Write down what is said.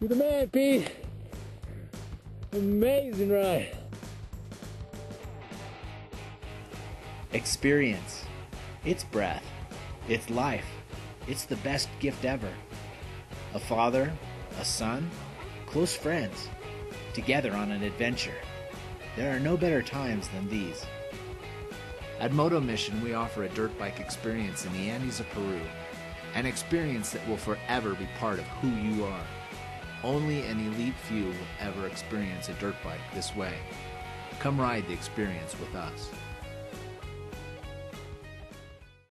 You're the man, Pete. Amazing ride. Experience. It's breath. It's life. It's the best gift ever. A father, a son, close friends, together on an adventure. There are no better times than these. At MotoMission, we offer a dirt bike experience in the Andes of Peru, an experience that will forever be part of who you are. Only an elite few will ever experience a dirt bike this way. Come ride the experience with us.